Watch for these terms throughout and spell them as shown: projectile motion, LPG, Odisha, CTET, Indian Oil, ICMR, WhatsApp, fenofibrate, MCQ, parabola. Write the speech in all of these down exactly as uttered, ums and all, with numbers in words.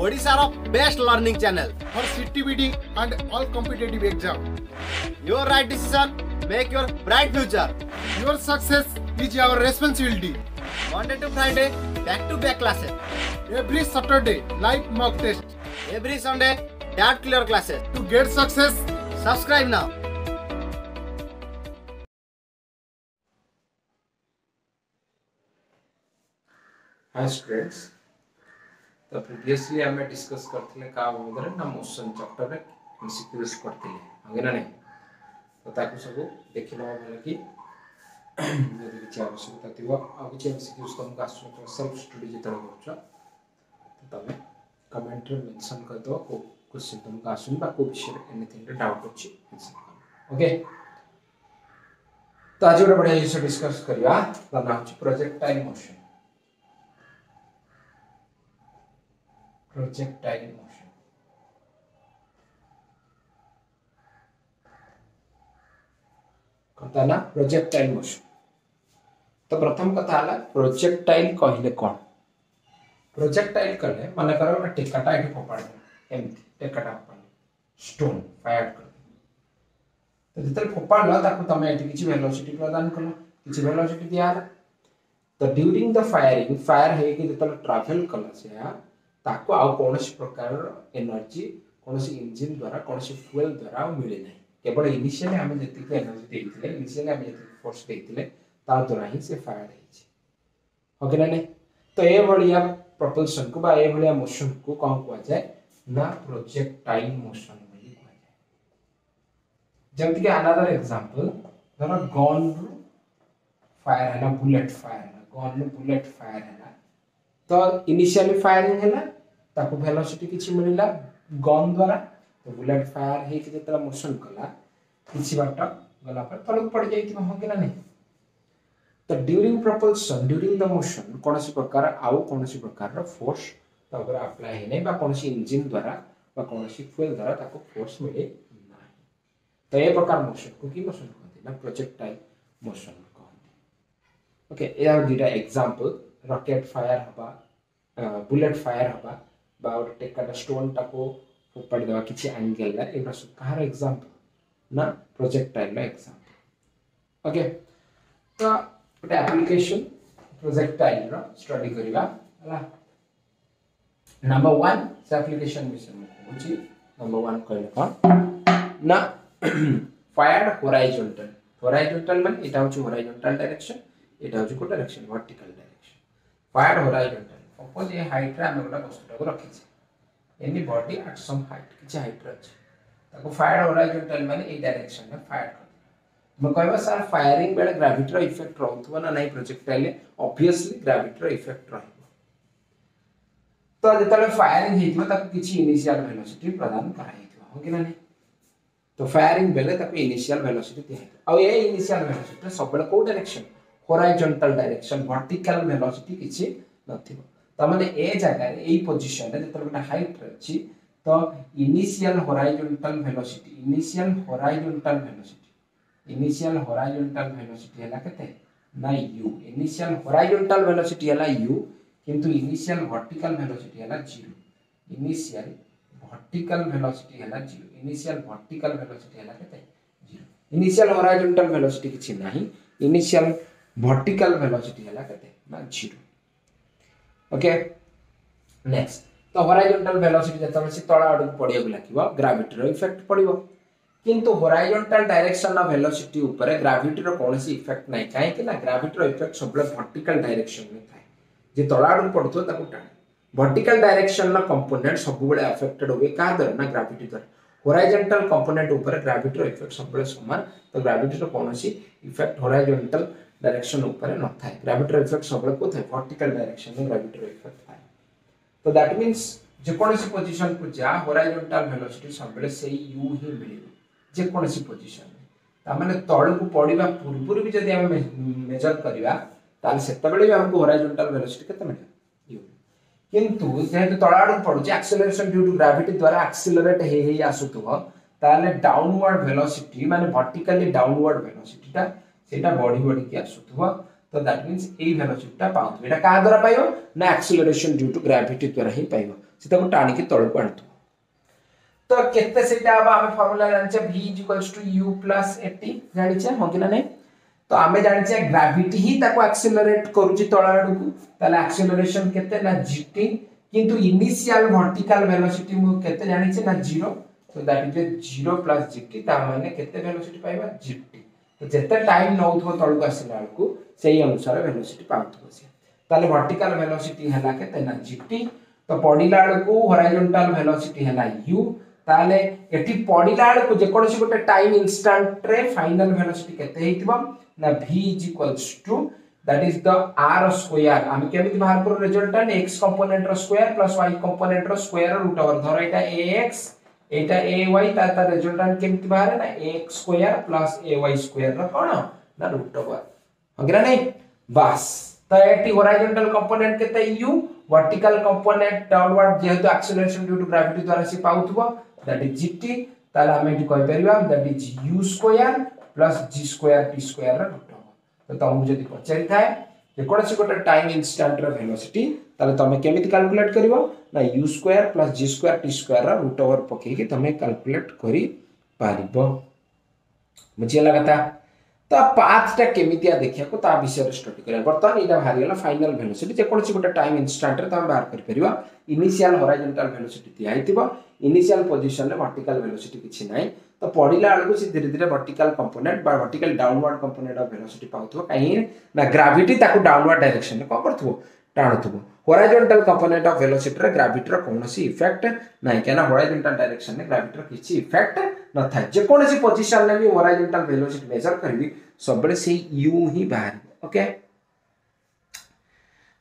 Odisha's best learning channel for C T E T and all competitive exams. Your right decision make your bright future. Your success is your responsibility. Monday to Friday, back-to-back classes. Every Saturday, live mock test. Every Sunday, doubt clear classes. To get success, subscribe now. Hi students, तो previously हमें discuss करते हैं क्या वो उधर ना motion chapter में MCQs करते हैं अंगे ना नहीं तो ताकि सबको देखना हो मतलब कि ये देखिए चारों से ताकि वो आगे के MCQs तो हम कास्टों को self study जितना हो जाए तो तबे comment में mention कर दो को कुछ सिंटम कास्टों में आपको भी share anything का doubt हो ची ओके तो आज वाले बड़े इसे discuss करिया लाना हो ची projectile motion projectile motion कथा ना projectile motion तो प्रथम कथा है projectile कहले कौन projectile कहले माने करो ना टेकाटा एठी फोपाडले एमती टेकाटा फोपाडले स्टोन फायर करले तो जतरे फोपाडला ताको तमे एठी किछि वेलोसिटी प्रदान करलो किछि वेलोसिटी दिया तो ड्यूरिंग द फायरिंग फायर हे कि जतले ट्रैवल करला से या ताको आउ कोनोसी प्रकार एनर्जी कोनोसी इंजन द्वारा कोनोसी फ्यूल द्वारा मिले नै केवल इनिशियली हम जति के एनर्जी देइतिले इनिशियली हम जति फोर्स देइतिले ता द्वारा ही से फायर होइ छै ओके ना नै तो ए भलिया प्रोपल्शन को बा ए भलिया मोशन को कम को जाय ना प्रोजेक्टाइल मोशन बोली को जाय जति के अनदर एग्जांपल धर गन फायर है ना बुलेट फायर है गन बुलेट फायर है तो इनिशियली फायरिंग हैला ताको वेलोसिटी किछि मिलला गन द्वारा तो बुलेट फायर हे कि जतरा मोशन कला किछि बाट गला पर तलक पड़ जाइति हो गेला नै तो during propulsion during the motion कोनोसी प्रकार आउ कोनोसी प्रकार रो फोर्स तबर अप्लाई हे नै बा कोनोसी इंजन द्वारा बा कोनोसी फ्यूल द्वारा ताको फोर्स मिले नै तो ए प्रकार मोशन को कि मोशन कहते ना प्रोजेक्टाइल मोशन कहते ओके ए आर दिटा एग्जांपल रॉकेट फायर हबा बुलेट फायर हबा बा और टेकटा स्टोन टाको ऊपर देवा किछि एंगल ला एरा सब कहार एग्जांपल ना प्रोजेक्टाइल ला एग्जांपल ओके तो गोटे एप्लीकेशन प्रोजेक्टाइल रा स्टडी करिवा हला नंबर वन से एप्लीकेशन मिशन होछि नंबर वन कहले कोन ना फायर्ड हॉराइजॉन्टल हॉराइजॉन्टल माने एटा होछि हॉराइजॉन्टल डायरेक्शन एटा होछि को direction vertical fire horizontal suppose ये हाइट रे हमगुला वस्तु को रखी छे any body at some height किछ हाइट रे छे ताको फायर हॉराइजॉन्टल माने ए डायरेक्शन में फायर कर हम कहबा सर फायरिंग बेले ग्रेविटी रो इफेक्ट रहतबो ना नहीं प्रोजेक्टाइल ऑब्वियसली ग्रेविटी रो इफेक्ट रहबो तो जतले फायरिंग हेतबो ताको किछ इनिशियल वेलोसिटी प्रदान कराइतबो हो कि ना नहीं तो फायरिंग बेले ताको इनिशियल वेलोसिटी दिहे आ ए इनिशियल वेलोसिटी सब बेले को direction horizontal direction vertical velocity किछि नथिबो त माने ए जगह रे एई पोजीशन रे जतर बटा हाइट अछि तो initial horizontal velocity initial horizontal velocity initial horizontal velocity हला केते ना u इनिशियल horizontal velocity हला u किंतु इनिशियल vertical velocity हला जीरो इनिशियल vertical velocity हला जीरो इनिशियल vertical velocity हला केते जीरो इनिशियल horizontal velocity किछि नाही इनिशियल vertical velocity हला कहते ना जीरो ओके नेक्स्ट तो हॉराइजॉन्टल वेलोसिटी जतबे से तळा आड़ पडियो लागिवो ग्रेविटी रो इफेक्ट पडिवो किंतु हॉराइजॉन्टल डायरेक्शन ना वेलोसिटी ऊपर ग्रेविटी रो कोनोसी इफेक्ट नाही काहे कि ना ग्रेविटी रो इफेक्ट सबले वर्टिकल डायरेक्शन में थाए जे तळा आड़ पडतो ताको टाण वर्टिकल डायरेक्शन ना कंपोनेंट सबबेले अफेक्टेड होवे का दर ना ग्रेविटी दर हॉराइजॉन्टल कंपोनेंट ऊपर ग्रेविटी रो इफेक्ट सबबेले समान तो ग्रेविटी रो कोनोसी इफेक्ट हॉराइजॉन्टल डायरेक्शन ऊपर न थाय ग्रेविटी इफेक्ट सबले को थाय वर्टिकल डायरेक्शन में ग्रेविटी इफेक्ट थाय तो दैट मींस जे कोनोसी पोजीशन को जा हॉराइजॉन्टल वेलोसिटी सबले सेही u ही मिलियो जे कोनोसी पोजीशन में त माने तळ को पडिबा पूर्व भी जदी हम मेजर करिवा ताल सेतबेले भी हमको हॉराइजॉन्टल वेलोसिटी केते मिले u किंतु जेहेतु तळाड़ पडु जे एक्सेलरेशन ड्यू टू ग्रेविटी द्वारा एक्सेलरेट हे हे आसुतो ताले डाउनवर्ड वेलोसिटी माने वर्टिकली डाउनवर्ड वेलोसिटीटा सेटा बॉडी बॉडी के आसुतवा तो दैट मीन्स ए वेलोसिटी टा पाउथु एटा का द्वारा पाइबो ना एक्सेलरेशन ड्यू टू ग्रेविटी द्वारा ही पाइबो सेटा को टाणी के तळु पडतो तो केते सेटा अब हम फार्मूला जानचे v u at जानचे हो कि ना नै तो आमे जानचे ग्रेविटी ही ताको एक्सेलरेट करूची तळाडू को तले एक्सेलरेशन केते ना gt किंतु इनिशियल वर्टिकल वेलोसिटी मु केते जानचे ना जीरो तो दैट इज जीरो gt ता माने केते वेलोसिटी पाइबा gt तो जेते टाइम नउथो तळु का सिनाल को सही अनुसार वेलोसिटी पाउथो से ताले वर्टिकल वेलोसिटी हला के तना जीटी तो पडिलाड को हॉरिजॉन्टल वेलोसिटी हला u ताले एठी पडिलाड को जे कोनसी गोटे टाइम इंस्टेंट रे फाइनल वेलोसिटी केते हेतिबो ना v equals to that is the r square हम केबि बाहर कर रिजल्टेंट x कंपोनेंट रो स्क्वायर प्लस y कंपोनेंट रो स्क्वायर रूट ओवर धर एटा ax एटा ay ताता रिजल्टेंट केबि बाहर ना ax square plus ay square रो कोन ना रूट ओवर अगरा नहीं बस तो एटी हॉरिजॉन्टल कंपोनेंट केते u वर्टिकल कंपोनेंट डाउनवर्ड जेहेतु एक्सेलरेशन ड्यू टू ग्रेविटी द्वारा से पाउथबो दैट इज gt ताला हम एटी कहि परबा that is u square plus g square p square रा रूट तो तुम जदी पचरि थाए जे कोनसी कोटा टाइम इंस्टेंट रा वेलोसिटी ताले तमे केमिति कैलकुलेट करिवो ना u square plus g square p square रा रूट ओवर पके के तमे कैलकुलेट करि पारिबो मुझे लगाता तो पाथ टा केमितिया देखिया को ता विषय स्टडी करिया बर्तन इटा भारी होला फाइनल वेलोसिटी जे कोनसी गोटे टाइम इंस्टेंट रे हम बाहर कर परिवा इनिशियल हॉरिजॉन्टल वेलोसिटी दिया आइतिबो इनिशियल पोजीशन रे वर्टिकल वेलोसिटी किछि नाही तो पडिला आलगु से धीरे धीरे वर्टिकल कंपोनेंट बा vertical downward component of velocity पाउथबो काहि ना ग्रेविटी ताकू डाउनवर्ड डायरेक्शन रे को करथबो टाणथबो हॉरिजॉन्टल कंपोनेंट ऑफ वेलोसिटी रे ग्रेविटी रो कोनोसी इफेक्ट नाही केना हॉरिजॉन्टल डायरेक्शन रे ग्रेविटी रो किछि इफेक्ट न था जे कोनोसी पोजीशन रे भी हॉरिजॉन्टल वेलोसिटी मेजर करबी सबले से u ही बाहर ओके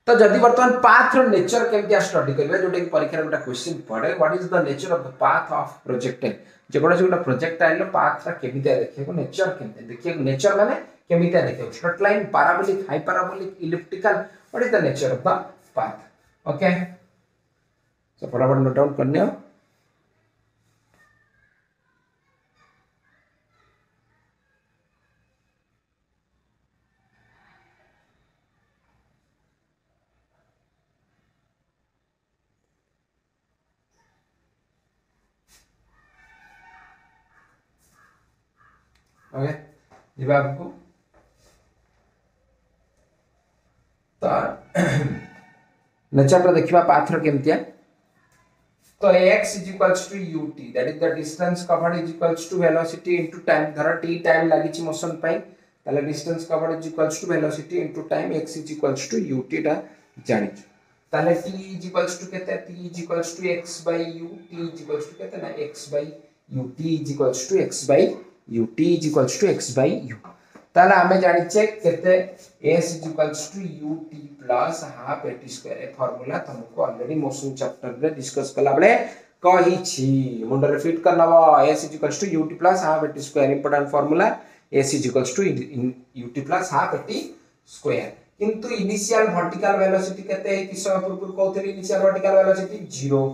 तो जदी वर्तमान पाथ रो नेचर केमतिया स्टडी करबे जोटे की परीक्षा रे गोटा क्वेश्चन पड़े what is the nature of the path of projectile जे कोनोसी से गोटा प्रोजेक्टाइल रो पाथ रा केमतिया देखियो को नेचर केमतिया देखियो नेचर माने केमतिया देखियो straight line parabolic hyperbolic elliptical what is the nature of the path okay so फटाफट नोट डाउन करने ओके जिबा आपको ता नेचर पर देखिबा पाथर केमतिया तो x = ut that is the distance covered = velocity * time धर t टाइम लागि छि मोशन पई तले distance covered = velocity * time x = ut टा जानि तले t = केते t = x / u t = केते ना x / u t = x / u t is equals to x by u ताला हमें जानी चेक करते s is equals to u t plus half at square ए फार्मूला तुमको ऑलरेडी मोशन चैप्टर रे discuss कला बले कहि छी मुंड रे फिट करना बा s is equals to u t plus half at square important formula s is equals to u t plus half at square किंतु इनिशियल वर्टिकल वेलोसिटी केते किसो पूर्व कहथली इनिशियल वर्टिकल वेलोसिटी जीरो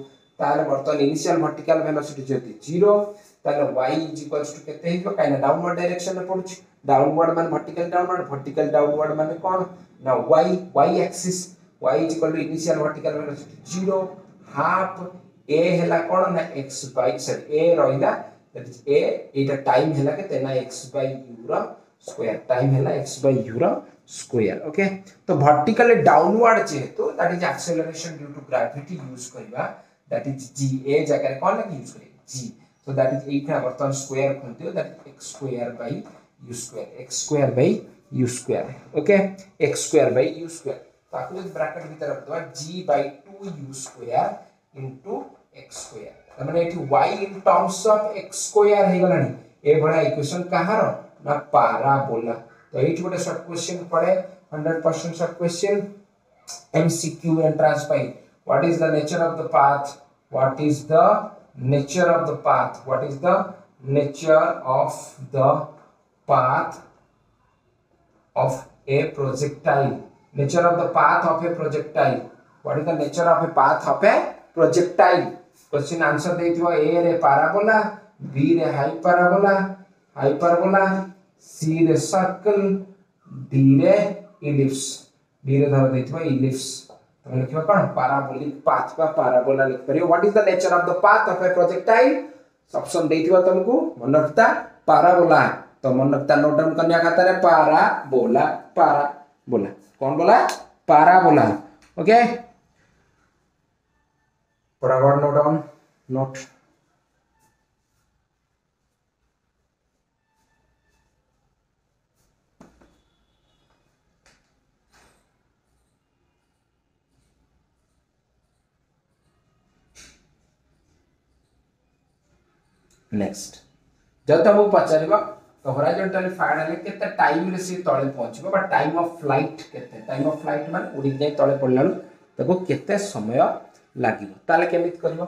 ताले वर्तमान इनिशियल वर्टिकल वेलोसिटी जति zero ताले y equals to केते हिबो काइना डाउनवर्ड डायरेक्शन रे पडुछ डाउनवर्ड मान वर्टिकल डाउनवर्ड वर्टिकल डाउनवर्ड मान कोन ना y y axis y equal to initial vertical velocity zero half a हैला कोन ना x बाय सॉरी a रहिला दैट इज a एटा टाइम हैला के तेना x बाय u रा स्क्वायर टाइम हैला x बाय u रा स्क्वायर ओके तो वर्टिकल डाउनवर्ड जेतो that is acceleration due to gravity use करबा दैट इज g a जगह रे कोन लगी यूज करे g so that is eight का बर्तन स्क्वायर खोलते हो that x square by u square x square by u square okay x square by u square ताको ब्रैकेट भीतर रख दो g by two u square into x square त माने एठी y in terms of x square हे गलानी ए बडा इक्वेशन कहारो ना पैराबोला तो एठी गोटे शॉर्ट क्वेश्चन पड़े hundred percent short question MCQ entrance पाई what is the nature of the path what is the nature of the path what is the nature of the path of a projectile nature of the path of a projectile what is the nature of a path of a projectile question answer देथिबो a रे parabola b रे hyperbola hyperbola c रे circle d रे ellipse धीरे धारा देखिबा ellipse तमे लिखबा कोन parabolic path बा parabola लिख परियो. What is the nature of the path of a projectile option देथिबा तुमको मन रखता parabola. तो मन रखता नोट डाउन करने का तरह parabola parabola कौन बोला parabola. ओके फटाफट नोट डाउन नोट नेक्स्ट जब तब वो पचारीबा तो हॉरिजॉन्टल फाइनली केते टाइम रे से तळे पहुंचबो बट टाइम ऑफ फ्लाइट केते टाइम ऑफ फ्लाइट मान उडी जाय तळे पडलालु तको केते समय लागिबो ताले केमित करबो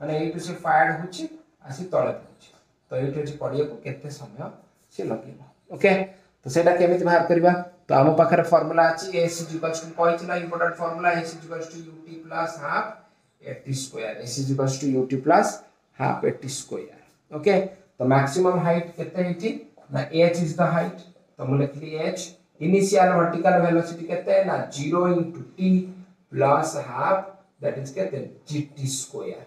माने एटू से फायर होची आसी तळे पहुंची तो एटू जे पडिया को केते समय से लागिबो. ओके तो सेटा केमित बाहर करबा तो हम पाखर फार्मूला आची एस इक्वल्स टू कोइचला important formula s equals to ut plus half at square s equals to ut plus half at square. Okay, the maximum height कितना है जी? ना h is the height. तो हम लिख लिए h. Initial vertical velocity कितना है? ना zero into t plus half that is कितना है? gt square.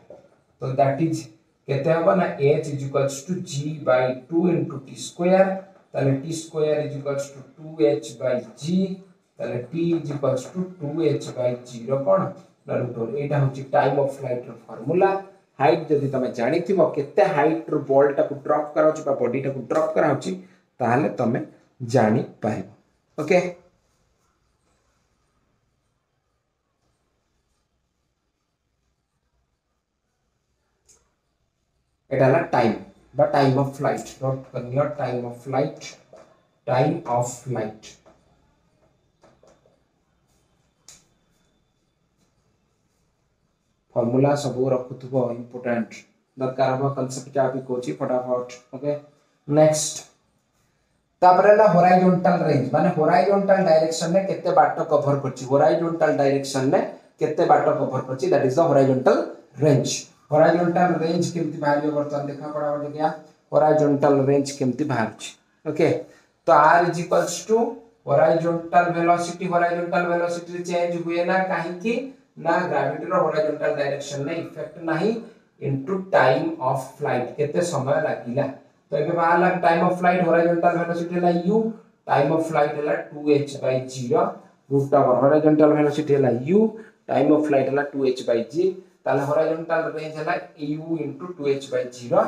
तो that is कितना होगा ना h is equals to g by two into t square. ताले t square is equals to two h by g. ताले t is equals to two h by zero कौन? ना root और ये टा होची time of flight का formula. Height जदि तमे जानिथिबो केते हाइट रो बॉल टाकू ड्रॉप कराउची बा बॉडी टाकू ड्रॉप कराउची ताहाले तमे जानि पाइबो. ओके एटाला टाइम बा टाइम ऑफ फ्लाइट नोट करनियो time of flight time of flight formula सब रखुथबो इंपोर्टेंट दरकार हो कांसेप्ट का भी कोची फटाफट. ओके नेक्स्ट तापरेला हॉराइजॉन्टल रेंज माने हॉराइजॉन्टल डायरेक्शन में केते बाट कवर करची हॉराइजॉन्टल डायरेक्शन में केते बाट कवर करची that is the horizontal range. Horizontal range केमती बाहरियो बर्तन देखा पडाव जकिया हॉराइजॉन्टल रेंज केमती बाहरची. ओके तो r = horizontal velocity horizontal velocity change हुए ना काहे की ना ग्रेविटी रो हॉरिजॉन्टल डायरेक्शन में इफेक्ट नहीं इनटू टाइम ऑफ फ्लाइट केते समय लागिला तो एबे बाहला time of flight horizontal velocity ला u टाइम ऑफ फ्लाइट ला two h by zero root of horizontal velocity ला u टाइम ऑफ फ्लाइट ला two h by g ताले हॉरिजॉन्टल रेंज ला u into two h by zero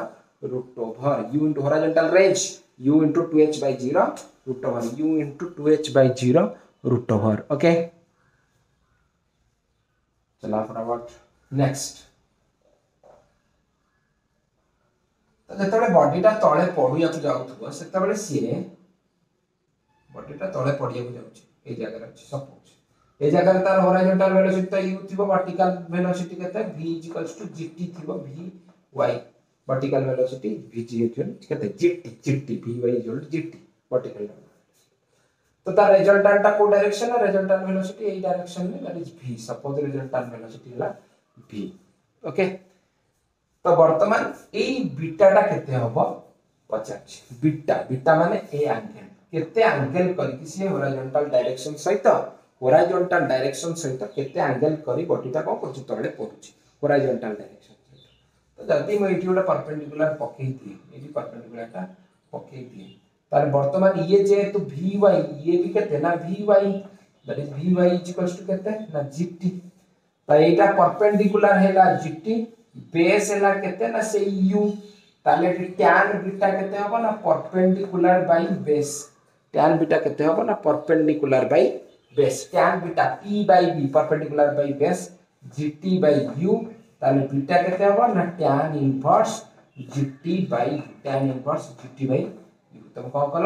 root over u into horizontal range u into two h by zero root over u into two h by zero root over. Okay फटाफट next तो जतबे body टा तळे पडुया को जाउथबो सेतबे सिए body टा तळे पडिया को जाउछ ए जगह अछि सपोज ए जगह तार हॉरिजॉन्टल वेलोसिटी त u थिबो वर्टिकल वेलोसिटी केते v = gt थिबो v y vertical velocity vg केते gt gt v y gt vertical तो ता रिजल्टेंट टा को डायरेक्शन है रिजल्टेंट वेलोसिटी ए डायरेक्शन में that is v suppose resultant velocity होला v. ओके तो वर्तमान ए बीटा टा केते होबो पचासी बीटा बीटा माने ए एंगल केते एंगल करी कि से हॉरिजॉन्टल डायरेक्शन सहित हॉरिजॉन्टल डायरेक्शन सहित केते एंगल करी बॉडी टा को कोचि तळे पडुची हॉरिजॉन्टल डायरेक्शन सहित तो जदी मैं एटी ओटा परपेंडिकुलर पकेई दिए ए जी परपेंडिकुलर टा पकेई दिए तार वर्तमान ये जेतु vy ये भी कहते ना vy that is vy equals to कहते ना gt त एटा परपेंडिकुलर हैला gt बेस हैला कहते ना से u ताले tan बीटा कहते होबो ना perpendicular by base tan beta कहते होबो ना perpendicular by base tan beta p/b perpendicular by base gt/u ताले बीटा कहते होबो ना tan inverse gt/u tan inverse gt/u तुम कह कल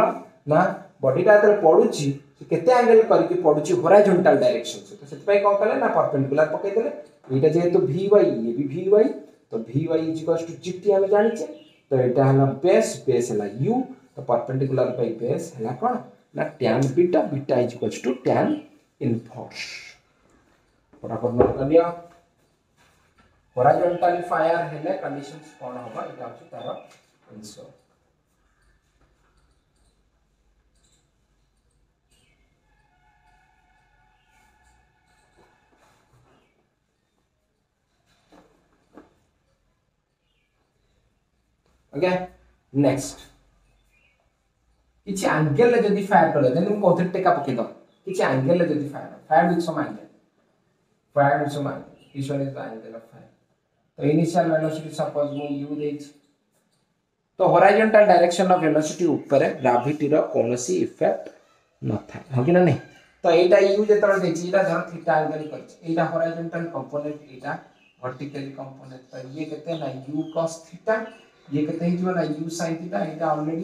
ना बॉडी टा तले पडुची केते एंगल करके पडुची हॉरिजॉन्टल डायरेक्शन से तो सेत पई कह कले ना परपेंडिकुलर पकई देले एटा जेतु vy ये भी vy तो vy = gt हम जानि छे तो एटा हला बेस बेस हला u तो परपेंडिकुलर बाय बेस हला कोन ना tan beta beta = tan inverse बराबर न कलिया हॉरिजॉन्टल फायर हेले कंडीशंस कोन होबा एटा होची तार answer. Okay, next. Kichi angle le jodi fire kala, then you can take up kido. Kichi angle le jodi fire, fire with some angle. Fire with some angle. This one is the angle of fire. So initial velocity suppose we use it. So horizontal direction of velocity upare gravity ro konosi effect na tha. Okay na nahi. So eta u jetar dechi eta dhar theta angle kar. Eta horizontal component, eta vertical component. So ye kehte na u cos theta. ये कहते हैं जो ना u sin theta एटा already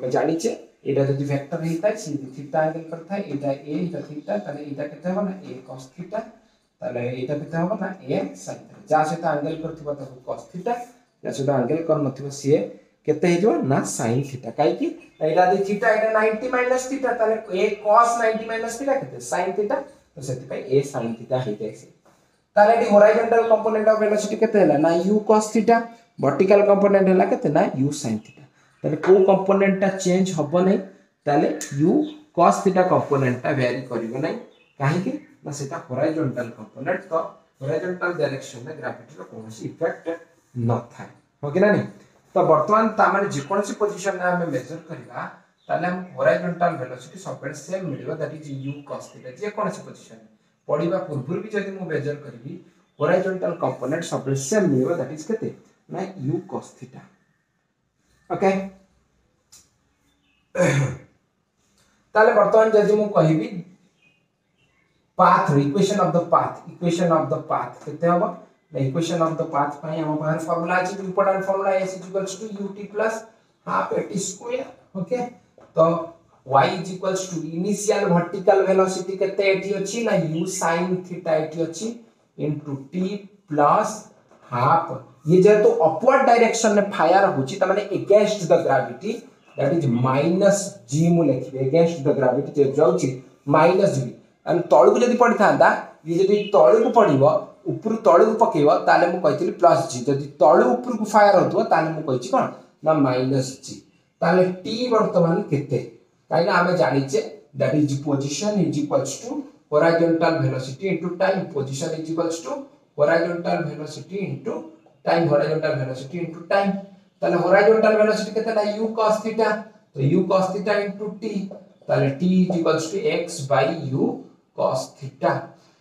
हम जानि छे एटा जति वेक्टर हेता छि थीटा एंगल करता है एटा a एटा थीटा तने एटा कहते हो ना a cos थीटा तने एटा कहते हो ना a sin थीटा जा से एंगल करथिबा त cos थीटा या से एंगल कर नथिबा से कहते है जो ना sin थीटा काई कि एटा दि थीटा एटा ninety - थीटा तने a cos ninety - थीटा कहते sin थीटा तो सेति पे a sin थीटा हेते छै तने the horizontal component of velocity कहते हैला ना u cos theta vertical component हैला केतना u sin थीटा तले को कंपोनेंट ता चेंज होबो नै तले u cos थीटा कंपोनेंट ता वेरी करिवो नै काहे कि ना सेटा हॉरिजॉन्टल कंपोनेंट तो हॉरिजॉन्टल डायरेक्शन में ग्रेविटी रो कोनोसी इफेक्ट न थाय ओके ना नै तो वर्तमान ता माने जे कोनोसी पोजीशन में हम मेजर करिवा तले हम हॉरिजॉन्टल वेलोसिटी सबबेड सेम मिलिवो that is u cos theta जे कोनोसी पोजीशन पढिबा पूर्व भी जदि मु मेजर करबी हॉरिजॉन्टल कंपोनेंट सबबेड सेम मिलिवो दैट इज केते ना u cos theta. ओके ताले वर्तमान जदि मु कहिबी path equation of the path equation of the path केते होबा ना इक्वेशन ऑफ द पाथ पाई हम बाहर फार्मूला अछि important formula s equals to ut plus half at square okay तो y equals to initial vertical velocity केते एठी अछि ना u sin theta एठी अछि इनटू t प्लस हाफ ये जे तो अपवर्ड डायरेक्शन में फायर होची त माने against the gravity that is minus g मु लिखिबे अगेंस्ट द ग्रेविटी जे जाउची माइनस g अन तळु को जदी पड़िथांदा ये जदी तळु को पड़िबो ऊपर तळु को पकेबो ताले मु कहितली प्लस g जदी तळु ऊपर को फायर होतो ताले मु कहिची कोन ना माइनस g ताले t वर्तमान केते काई ना हम जानि छे that is position is equals to horizontal velocity into time position is equals to horizontal velocity into time horizontal velocity into time तले हॉरिजॉन्टल वेलोसिटी केतना u cos थीटा तो u cos theta into t तले t equals to x by u cos theta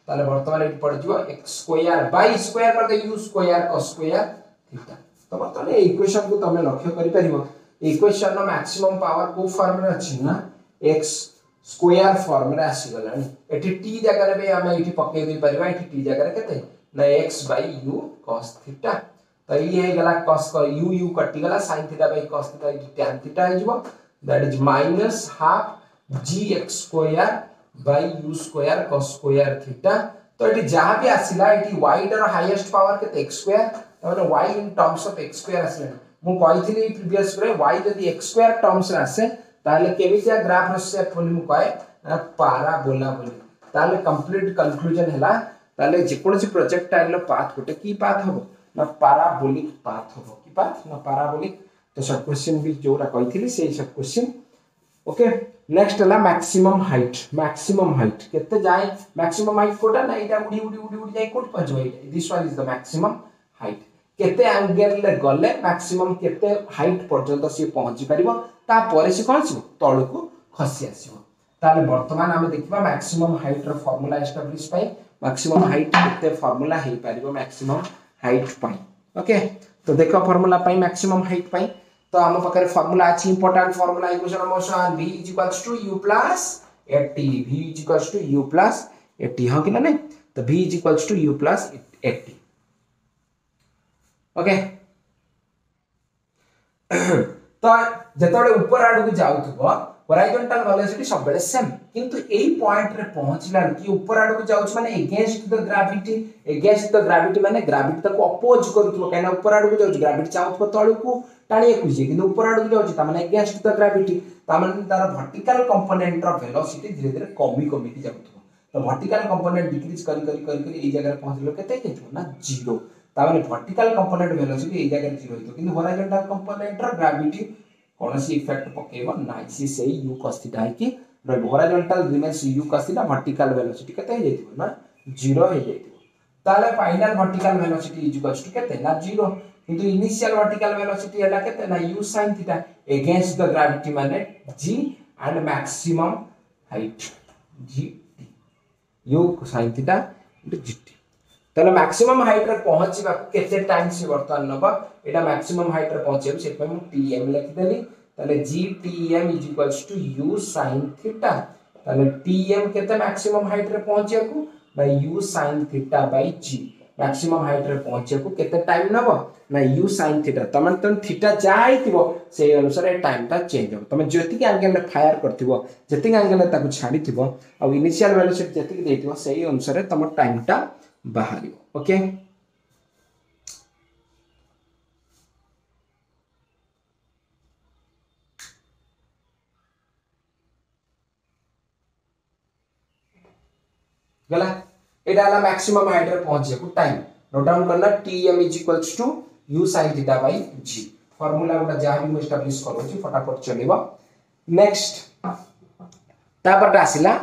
तले वर्तमान एट पड़ जिवो x square by square पर u square cos square theta तो वर्तमान ए इक्वेशन को तमे लक्ष्य करि परिबो इक्वेशन नो मैक्सिमम पावर को फार्मूला अछि ना x स्क्वायर फार्मूला आसी गलानी एठी t जगह रे हम एठी पके दे परिबा एठी t जगह रे केते ना x by u cos theta तो ये है गला cos का u u कट गला sin theta by cos theta tan theta हो जबो that is minus half gx square by u square cos square theta तो एटी जहां भी आसीला एटी y डर हाईएस्ट पावर के x स्क्वायर ताने y in terms of x square आसीला मु कहिथिली प्रीवियस रे y यदि x स्क्वायर टर्म्स रे आसे ताले केबिजा ग्राफ रो शेप बोली मु कहे पैराबोला बोली ताले कंप्लीट कंक्लूजन हला ताले जेकोनसी प्रोजेक्टाइल पाथ गोटे की पाथ हो ना पैराबोलिक पाथ हो की पाथ ना पैराबोलिक तो सब क्वेश्चन भी जोरा कहिथिली से सब क्वेश्चन ओके नेक्स्ट हला मैक्सिमम हाइट मैक्सिमम हाइट केते जाय मैक्सिमम हाइट कोटा ना इटा उडी उडी उडी उडी जाय कोट पजो this one is the maximum height केते एंगल ले गले मैक्सिमम केते हाइट पर्यंत से पहुंची परिबो ता परे से कोनसो तळु को खसी आसीबो ताले वर्तमान हम देखिबा मैक्सिमम हाइट रो फार्मूला एस्टैब्लिश पाई मैक्सिमम हाइट केते फार्मूला हे परिबो मैक्सिमम हाइट पाई ओके तो देखो फार्मूला पाई मैक्सिमम हाइट पाई तो हम पकरे फार्मूला अछि important formula equation of motion v = u + at v = u + at हां कि नै तो v = u + at ओके तो जतबे ऊपर आड़ को जाउथबो हॉरिजॉन्टल वेलोसिटी सब बेले सेम किंतु एई पॉइंट रे पहुंचला कि ऊपर आड़ को जाउछ माने against the gravity against the gravity माने ग्रेविटी तक अपोज करथु काना ऊपर आड़ को जाउछ ग्रेविटी चाउथ पर तळु को टाणी को जे किंतु ऊपर आड़ को जाउछ त माने अगेंस्ट द ग्रेविटी त माने तार वर्टिकल कंपोनेंट रो वेलोसिटी धीरे धीरे कमी कमी की जाउथु तो वर्टिकल कंपोनेंट डिक्रीज करी करी करी एई जगह पहुंचलो केते केथु ना जीरो त माने वर्टिकल कंपोनेंट वेलोसिटी एई जगह जीरो होइतो किंतु हॉरिजॉन्टल कंपोनेंट रो ग्रेविटी कोनसी इफेक्ट पकेबो नाइसी से u cos θ है कि horizontal remains u cos θ vertical velocity केते हे जेतो ना जीरो हे जेतो ताले final vertical velocity is equals to केते ना जीरो किंतु इनिशियल वर्टिकल वेलोसिटी एला केते ना u sin theta against the gravity माने g and maximum height g t u sin theta g t ताले मैक्सिमम हाइट रे पहुंचबा केते टाइम से वर्तमान नबा एटा मैक्सिमम हाइट रे पहुंचेब से पर t m लिख देली ताले g t m is equals to u sin theta ताले t m केते मैक्सिमम हाइट रे पहुंचे को by u sin theta by g maximum height रे पहुंचे को केते टाइम नबो ना u sin theta तमन तन थीटा जाय थिवो से अनुसार ए टाइम ता चेंज हो तमे जति के एंगल रे फायर करथिवो जति के एंगल रे ताकू छाडी थिवो आ इनिशियल वेलोसिटी जति के देथिवो सेही अनुसार तम टाइम ता बाहरिवो ओके गला एटा हला मैक्सिमम हाइट रे पहुंचे को टाइम नोट डाउन करना tm equals to u sin theta by g formula गुडा जाहि मु एस्टैब्लिश करू छी फटाफट चलेबा नेक्स्ट तापर आसीला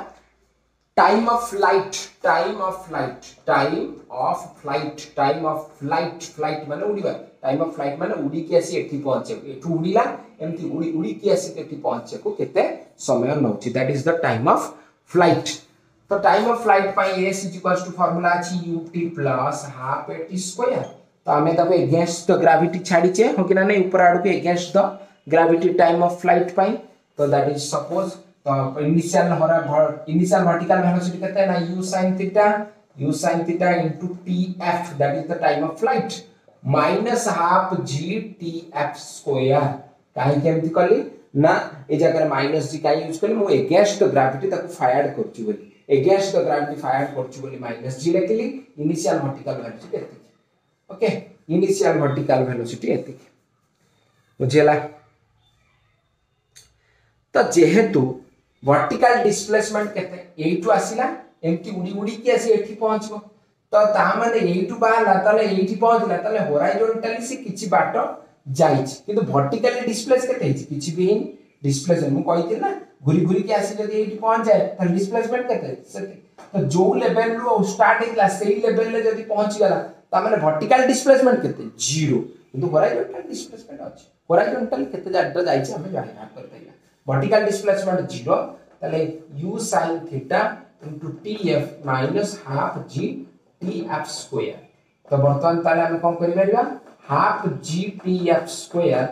time of flight time of flight time of flight time of flight flight माने उडीबा टाइम ऑफ फ्लाइट माने उडी के आसी एठी पहुंचे एठू उडीला एम्ति उडी उडी के आसी एठी पहुंचे को केते समय नउची that is the time of flight तो टाइम ऑफ फ्लाइट पाई s इक्वल्स टू फार्मूला अछि ut plus half a t square तो हमें तबे अगेंस्ट द ग्रेविटी छाडी छे हो कि ना नहीं ऊपर आड़ के against the gravity time of flight पाई तो दैट इज सपोज तो इनिशियल हरा इनिशियल वर्टिकल वेलोसिटी कहते हैं ना u sin theta u sin theta into tf that is the time of flight minus half g tf square काहे केमति कली ना ए जगह माइनस जी काई यूज कली मु अगेंस्ट द ग्रेविटी ताको फायर करछु बोली against the gravity fired portually minus directly initial vertical velocity etiki okay initial vertical velocity etiki bujhela ta jehetu vertical displacement kete eight asila empty udi udi ki asi ethi pahunchbo ta ta mane eight baala tale eight pahunchla tale horizontally se kichi bato jaichi kintu vertically displaced kete hechi kichi bi displacement mu koithil na घुरी-घुरी के आसी जदी eighty पहुंच जाए त displacement कहते तो जो level लो स्टार्टिंग क्लास से लेवल ले जदी पहुंच गेला त माने वर्टिकल डिस्प्लेसमेंट कहते जीरो किंतु हॉरिजॉन्टल डिस्प्लेसमेंट अछि हॉरिजॉन्टल कहते जादा जाई छै हम जानि ना करतैला वर्टिकल डिस्प्लेसमेंट जीरो तले u sin theta tf minus half g tf square तो बर्तन ताले हम कोन करि लेबा half g tf square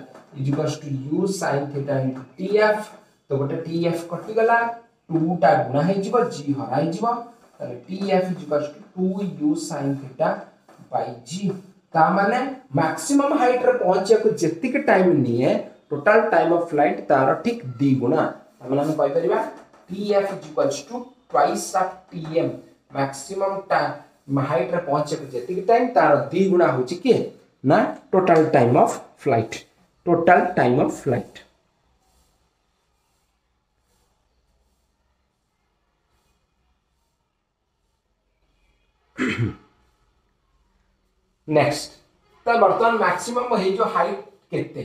equals to u sin theta tf तो गोटे tf कटि गला टू टा गुणा हे जीव g हराइ जीव तले tf equals to two u sin theta by g ता माने मैक्सिमम हाइट रे पहुंचे को जति के टाइम निए टोटल टाइम ऑफ फ्लाइट तार ठीक d गुणा हमन हम कहि परिबा tf equals to twice of tm maximum time height रे पहुंचे को जति के टाइम तार d गुणा होची के ना total time of flight total time of flight next त बर्तन मैक्सिमम हे जो हाइट केते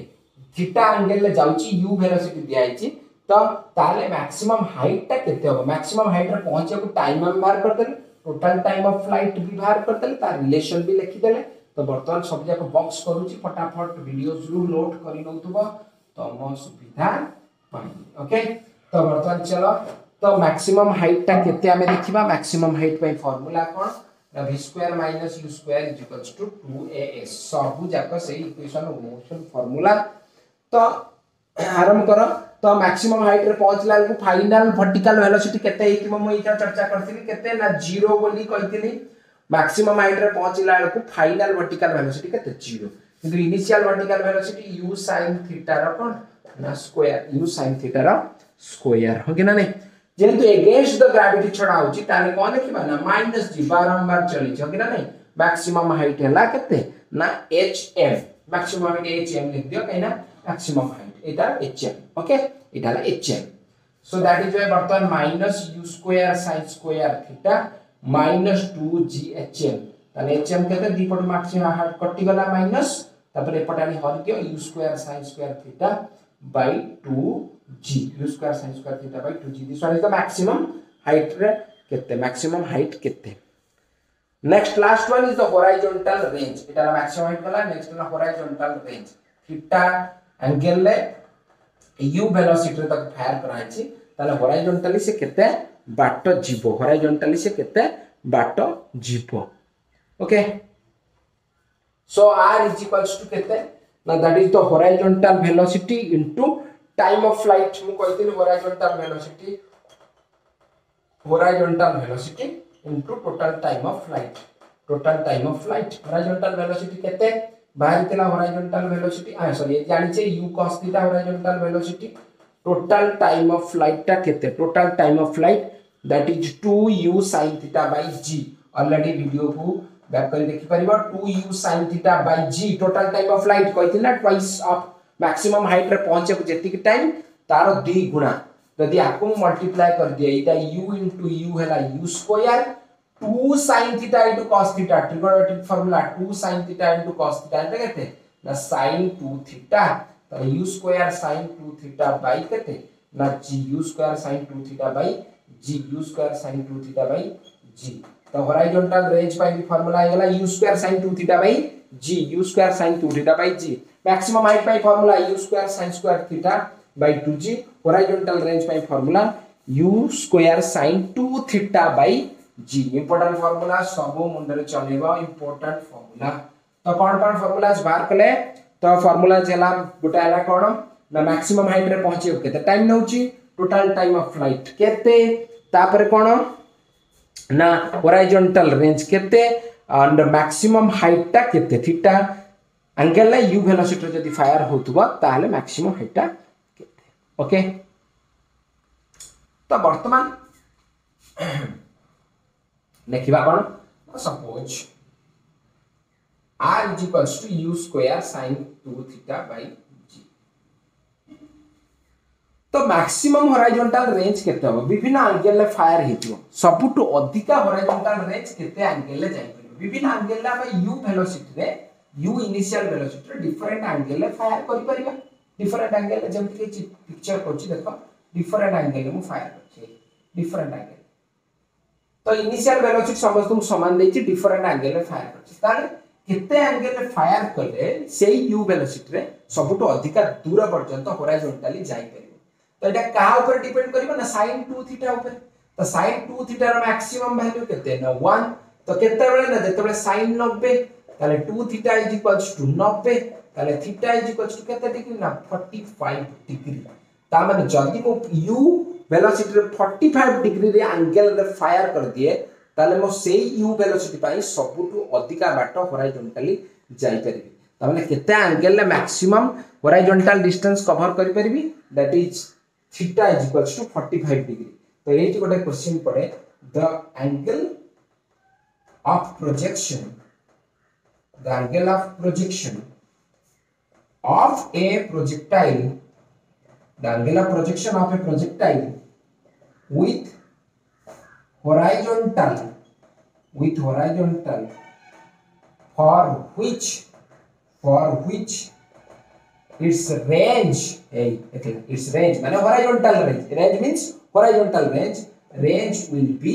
थीटा एंगल ले जाउची u वेलोसिटी दिया आइची त ताले मैक्सिमम हाइट ता केते हो मैक्सिमम हाइट रे पहुंचे को टाइम हम बाहर कर देले टोटल टाइम ऑफ फ्लाइट भी बाहर कर देले तार रिलेशन भी लिखि देले तो बर्तन सब जाक बॉक्स करूची फटाफट वीडियो जरूर नोट करि नउतबो तो म सुविधा पाई ओके तो बर्तन चलो तो मैक्सिमम हाइट ता केते हमें देखिबा मैक्सिमम हाइट पे फार्मूला कोन v square minus u square equals to two a s सब जाक से इक्वेशन मोशन फार्मूला तो आरंभ करो तो मैक्सिमम हाइट रे पहुंचला को फाइनल वर्टिकल वेलोसिटी केते हेकिबो म इटा चर्चा करथिनि केते ना जीरो बोली कहिथिनि मैक्सिमम हाइट रे पहुंचला को फाइनल वर्टिकल वेलोसिटी केते जीरो किंतु initial vertical velocity u sin theta रो कोन ना स्क्वायर u sin थीटा रो स्क्वायर हो गेना नै जेंतु अगेंस्ट द ग्रेविटी छडा होची ताले कोन लिखिबा ना माइनस जी बारंबार चली छ कि ना नहीं मैक्सिमम हाइट हैला केते ना hm मैक्सिमम हाइट hm लिख दियो कहिना मैक्सिमम हाइट एटा hm ओके एटाला hm so that is why बर्तन minus u square sin square theta minus two g h m ताले hm केते दीपट मैक्सिमम हाइट कटि गला माइनस तापर एपटानी हल दियो u square sin square theta by two g u square sin square theta by two g this one is the maximum height re kete maximum height kete Next last one is the horizontal range. It is maximum height. Next one horizontal range. Theta angle ले u velocity रे तक fire कराई छी ताले horizontally से केते बाट जीवो horizontally से केते बाट जीवो. Okay, so r is equals to केते ना that is the horizontal velocity into time of flight. मु कहथिन horizontal velocity horizontal velocity into total time of flight. Total time of flight. Horizontal velocity कहते बाहर इतना horizontal velocity आ sorry ये जानी चाहिए u cos theta horizontal velocity. Total time of flight टा कहते total time of flight that is two u sin theta by g. Already video को back कर देखी परिवार two u sin theta by g total time of flight कहते ना twice of maximum height रे पहुँचे को जेती की time तारो दी गुना यदि आपको मल्टीप्लाई कर दिया इटा u into u हैला u square two sin theta into cos theta trigonometric formula two sin theta into cos theta ಅಂತ कहते ना sin two theta तो u square sin two theta by कहते ना g u square sin two theta by g u square sin two theta by g तो horizontal range पाई भी formula हैला u square sin two theta by g u square sin two theta by g maximum height पाई formula u square sin square theta by two g. Horizontal range by formula u square sin two theta by g. Important formula सबो मुंडरे चलेबा important formula. तो कौन कौन formulas बाहर कले तो formula जेला बुटाला कोण ना maximum height रे पहुँचे ओके तो time नहुची total time of flight केते तापर कोण ना horizontal range केते and maximum height टा केते theta angle ला u velocity रे जदी fire होतुबा ताले maximum height टा. ओके तो वर्तमान देखिबा कोन suppose r equals to u square sin two theta by g तो मैक्सिमम हॉरिजॉन्टल रेंज केते हो विभिन्न एंगल ले फायर हेतु सबुटो अधिका हॉरिजॉन्टल रेंज केते एंगल ले जाय परबो विभिन्न एंगल ला u वेलोसिटी रे u इनिशियल वेलोसिटी रे डिफरेंट एंगल ले फायर करि परिबा. Different angle जमके पिक्चर कोची देखो different angle में फायर करछे different angle तो इनिशियल वेलोसिटी समस्त तुम समान देछि different angle में फायर करछि ताले केते एंगल में फायर करले सेही u वेलोसिटी रे सबुटो अधिक दूर पर्यंत हॉरिजॉन्टली जाई परबो तो एटा का ऊपर डिपेंड करबो ना sin two थीटा ऊपर तो sin two थीटा रो मैक्सिमम वैल्यू केते ना one तो केते बेले ना जते बेले sin ninety ताले two theta is equals to ninety ताले थीटा इज इक्वल्स टू केते डिग्री ना forty-five डिग्री ता माने जल्दी मो u वेलोसिटी रे forty-five डिग्री रे एंगल रे फायर कर दिए ताले मो सेही u वेलोसिटी पाई सबुटु अधिका बाट हॉरिजॉन्टली जाई परबी ता माने केते एंगल रे मैक्सिमम हॉरिजॉन्टल डिस्टेंस कवर करि परबी that is theta is equals to forty-five degree तो एठी गोटे क्वेश्चन पड़े the angle of projection the angle of projection of a projectile, the angle of projection of a projectile with horizontal, with horizontal, for which, for which its range, a its range, माने horizontal range, range means horizontal range, range will be,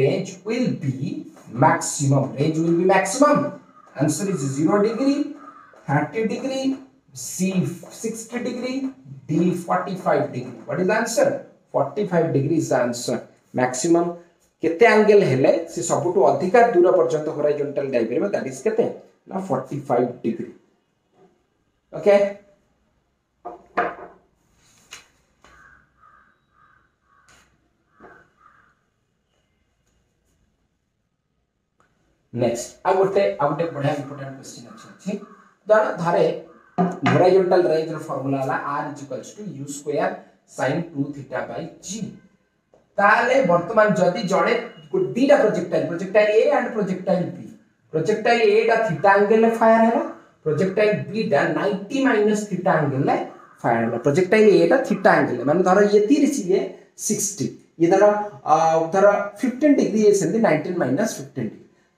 range will be maximum, range will be maximum, answer is zero degree, thirty degree, C sixty degree, D forty-five degree. What is the answer? forty-five degree is the answer. Maximum kete angle hele se sabutu adhika dura parjanta horizontal jai pariba that is kete na forty-five degree. Okay, next I would take I would take very important question achi dana dhare horizontal range formula la r is equals to u square sin two theta by g ताले वर्तमान जदि जड़े दुटा projectile projectile A and projectile B projectile A डा theta angle ले fire हैला projectile B डा ninety माइनस थीटा एंगल ले फायर हैला प्रोजेक्टाइल ए डा थीटा एंगल माने धरो ये thirty ये sixty ये धरो धरो fifteen डिग्री ये सेंदी nineteen minus fifteen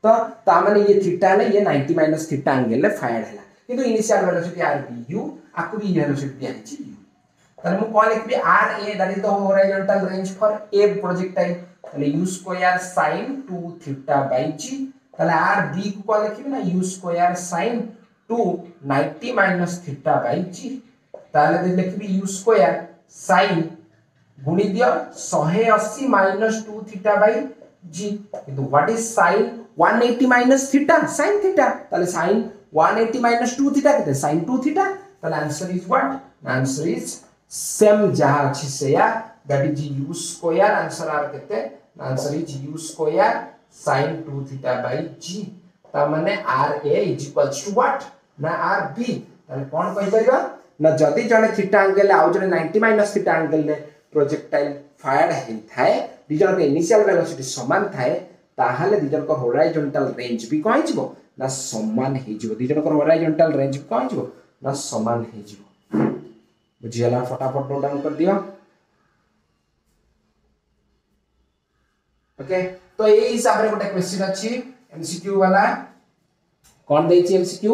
तो तामाने ये थीटा ले ये ninety minus थीटा एंगल ले फायर हैला किंतु initial velocity are B u आकु भी वेलोसिटी दिया छि यू तने मु कोन लिखबी R A that is the horizontal range for a projectile तने u स्क्वायर sin two थीटा by g ताले आर बी को लिखिबे ना u square sin two ninety minus theta by g ताले दे लिखिबे यू स्क्वायर sin गुणी दियो one eighty minus two theta by g किंतु what is sin one eighty minus theta sin theta ताले sin one eighty minus two theta किते sin two theta ताले answer is what answer is same जहा अछि सेया that is u square answer are केते answer is u square sin two theta by g त माने r a is equals to what ना r b त कोन कहि परबा ना जदी जने थीटा एंगल आउ जने नाइंटी माइनस थीटा एंगल ले प्रोजेक्टाइल फायर हे थाए दिजन के इनिशियल वेलोसिटी समान थाए ताहाले दिजन को हॉराइजॉन्टल रेंज भी कोइ जबो ना समान हे जबो दिजन को हॉराइजॉन्टल रेंज कोइ जबो ना समान हे जबो बुझियाला फटाफट नोट डाउन कर दियो ओके okay, तो ए हिसाब रे गोटे क्वेश्चन अछि एमसीक्यू वाला कोन दै छी MCQ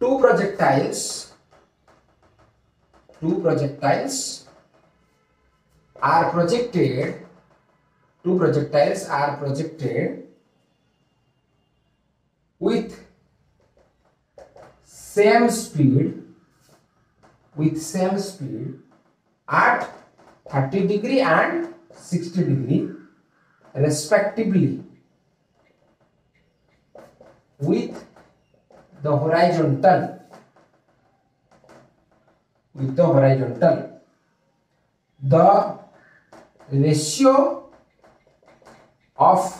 two projectiles two projectiles are projected two projectiles are projected with same speed with same speed at thirty degree and sixty degree respectively with the horizontal with the horizontal the ratio of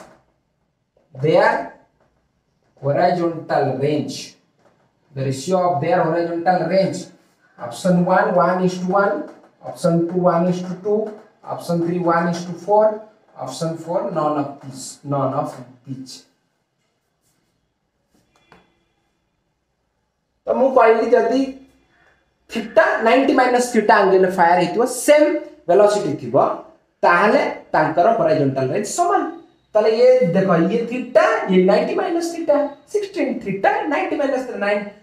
their horizontal range the ratio of their horizontal range option one one is to one option two one is to two option three one is to four option four none of these none of these तो मु कहली जदी theta ninety minus theta angle fire हेतु same velocity थिबो ताहले तांकर horizontal range समान तले ये देखो ये थीटा ये ninety minus theta sixteen theta ninety minus nine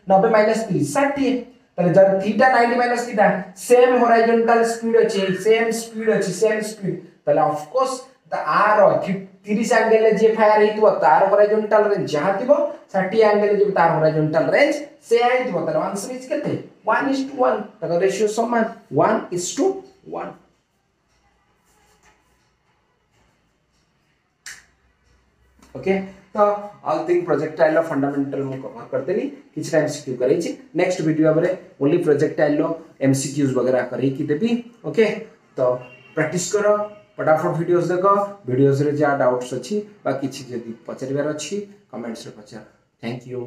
ninety minus three sixty तले जब theta ninety minus theta same horizontal speed अछि सेम स्पीड अछि सेम स्पीड तले of course the R thirty angle जे फायर हितवा तार horizontal range जहा दिबो सिक्सटी एंगल जे तार हॉरिजॉन्टल रेंज से आइतवा तले आंसर इज केते वन इज टू वन तले रेशियो समान one is to one okay okay, तो ऑल थिंग प्रोजेक्टाइल लो फंडामेंटल मु कवर कर देली किछ टाइम एमसीक्यू करै छी नेक्स्ट वीडियो हमरे ओनली प्रोजेक्टाइल लो एमसीक्यूज वगैरह करै की देबी ओके तो प्रैक्टिस करो फटाफट वीडियोस देखो वीडियोस रे जे डाउट्स अछि बा किछ जदी पचरबार अछि कमेंट्स रे पचर थैंक यू।